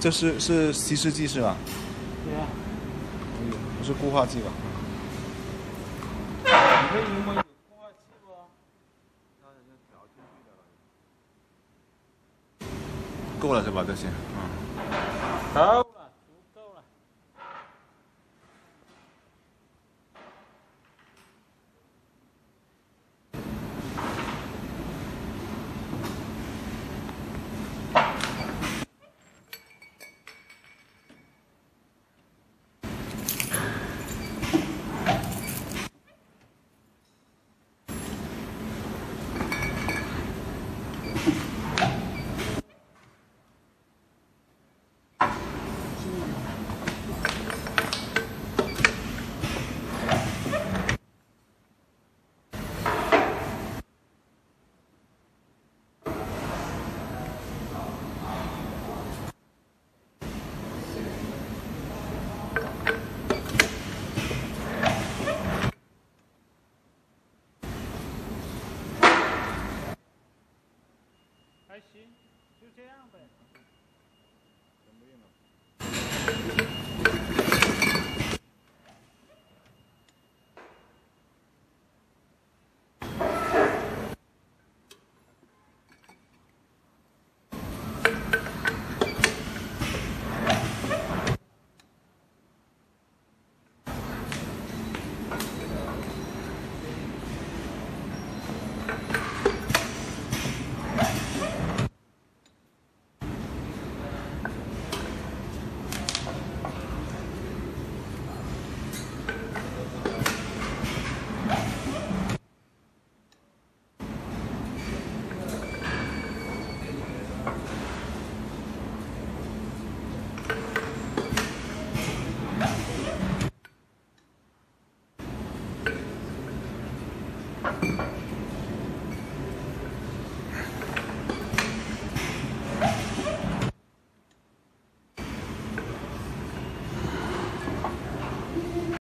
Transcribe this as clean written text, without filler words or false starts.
这是稀释剂是吧？对呀、啊。嗯，不是固化剂吧？你这柠檬有固化剂不？那已经调进去了。够了是吧？这些，嗯。好。